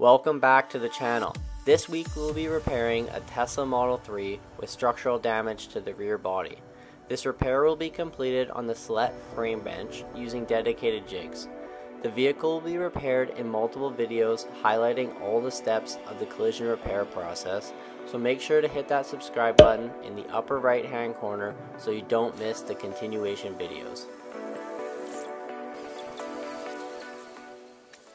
Welcome back to the channel. This week we will be repairing a Tesla Model 3 with structural damage to the rear body. This repair will be completed on the Celette frame bench using dedicated jigs. The vehicle will be repaired in multiple videos highlighting all the steps of the collision repair process, so make sure to hit that subscribe button in the upper right hand corner so you don't miss the continuation videos.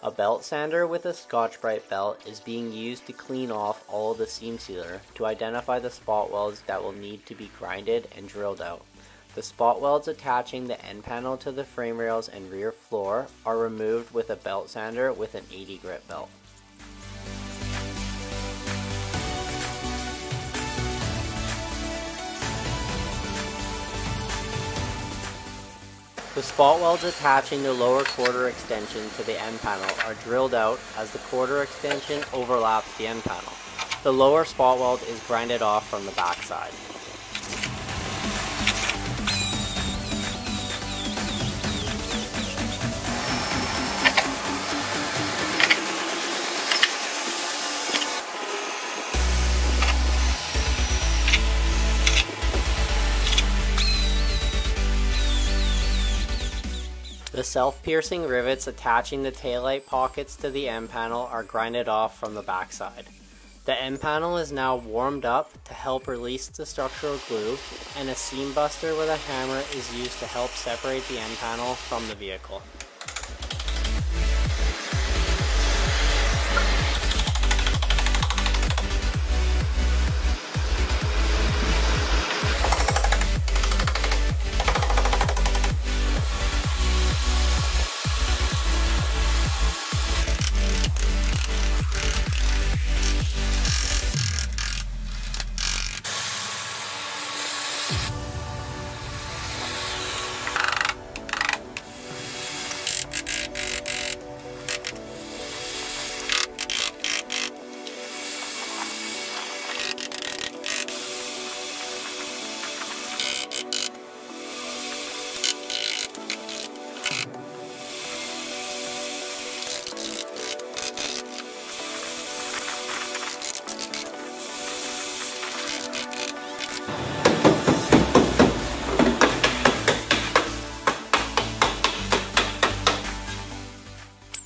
A belt sander with a Scotch-Brite belt is being used to clean off all of the seam sealer to identify the spot welds that will need to be grinded and drilled out. The spot welds attaching the end panel to the frame rails and rear floor are removed with a belt sander with an 80 grit belt. The spot welds attaching the lower quarter extension to the end panel are drilled out as the quarter extension overlaps the end panel. The lower spot weld is grinded off from the backside. The self-piercing rivets attaching the taillight pockets to the end panel are grinded off from the backside. The end panel is now warmed up to help release the structural glue, and a seam buster with a hammer is used to help separate the end panel from the vehicle.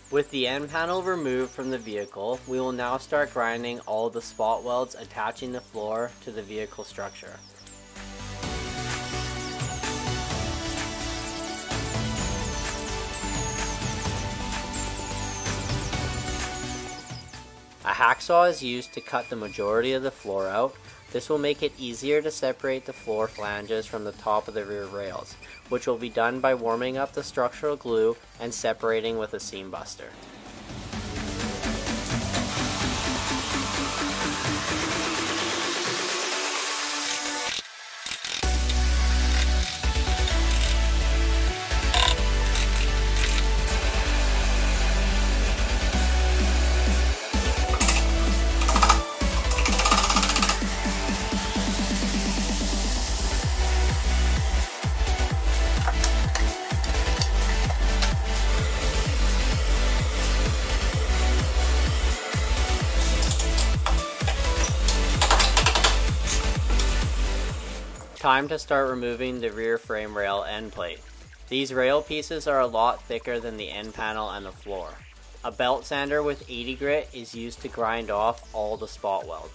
With the end panel removed from the vehicle, we will now start grinding all the spot welds attaching the floor to the vehicle structure. A hacksaw is used to cut the majority of the floor out. This will make it easier to separate the floor flanges from the top of the rear rails, which will be done by warming up the structural glue and separating with a seam buster. Time to start removing the rear frame rail end plate. These rail pieces are a lot thicker than the end panel and the floor. A belt sander with 80 grit is used to grind off all the spot weld.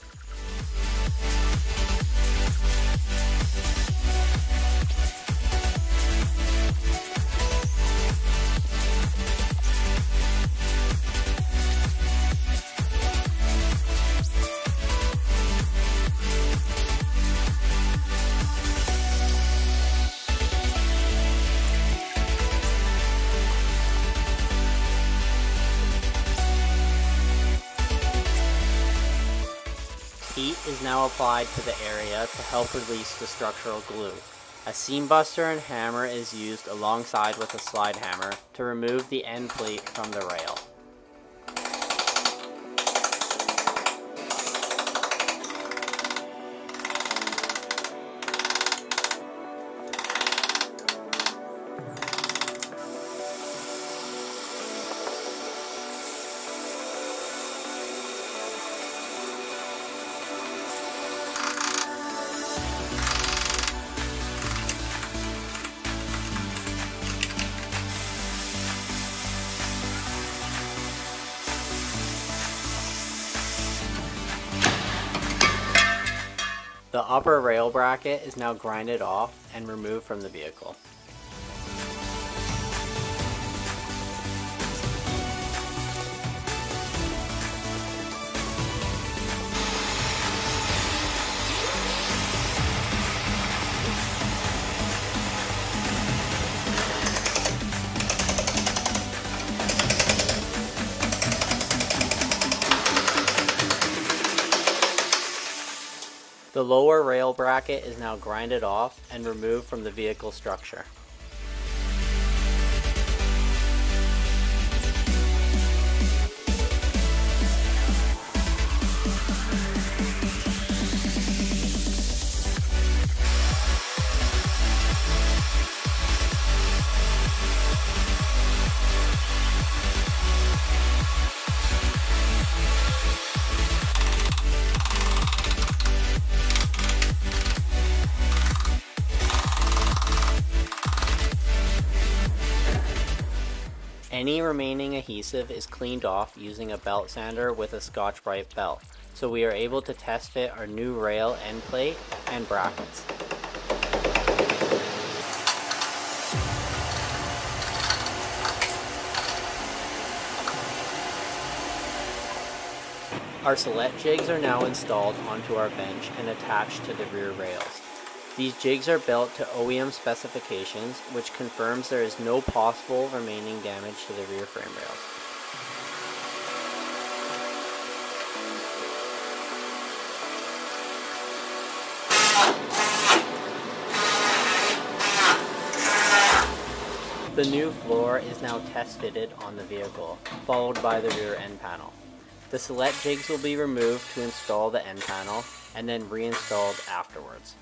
Heat is now applied to the area to help release the structural glue. A seam buster and hammer is used alongside with a slide hammer to remove the end plate from the rail. The upper rail bracket is now grinded off and removed from the vehicle. The lower rail bracket is now grinded off and removed from the vehicle structure. Any remaining adhesive is cleaned off using a belt sander with a Scotch-Brite belt, so we are able to test fit our new rail end plate and brackets. Our Celette jigs are now installed onto our bench and attached to the rear rails. These jigs are built to OEM specifications, which confirms there is no possible remaining damage to the rear frame rails. The new floor is now test fitted on the vehicle, followed by the rear end panel. The Celette jigs will be removed to install the end panel and then reinstalled afterwards.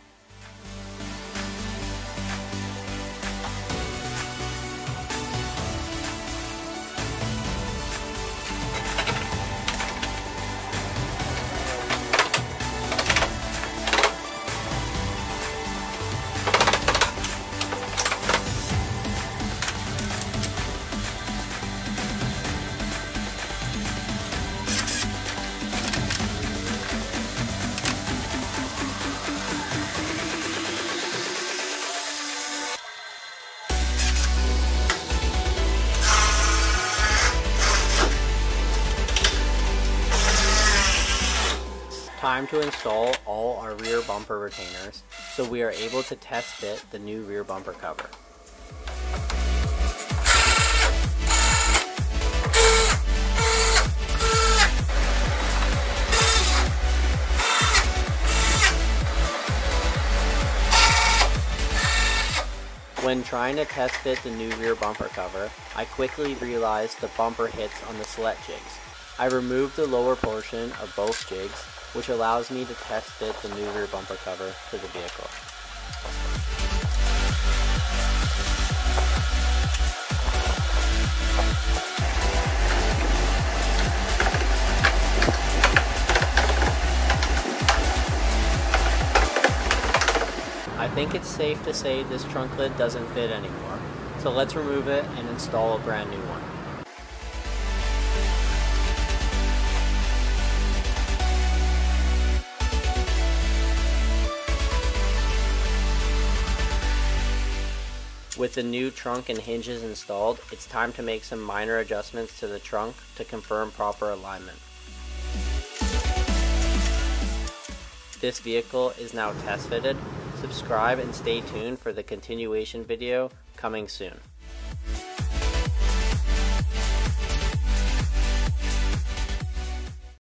Time to install all our rear bumper retainers, so we are able to test fit the new rear bumper cover. When trying to test fit the new rear bumper cover, I quickly realized the bumper hits on the Celette jigs. I removed the lower portion of both jigs, which allows me to test fit the new rear bumper cover to the vehicle. I think it's safe to say this trunk lid doesn't fit anymore, so let's remove it and install a brand new one. With the new trunk and hinges installed, it's time to make some minor adjustments to the trunk to confirm proper alignment. This vehicle is now test fitted. Subscribe and stay tuned for the continuation video coming soon.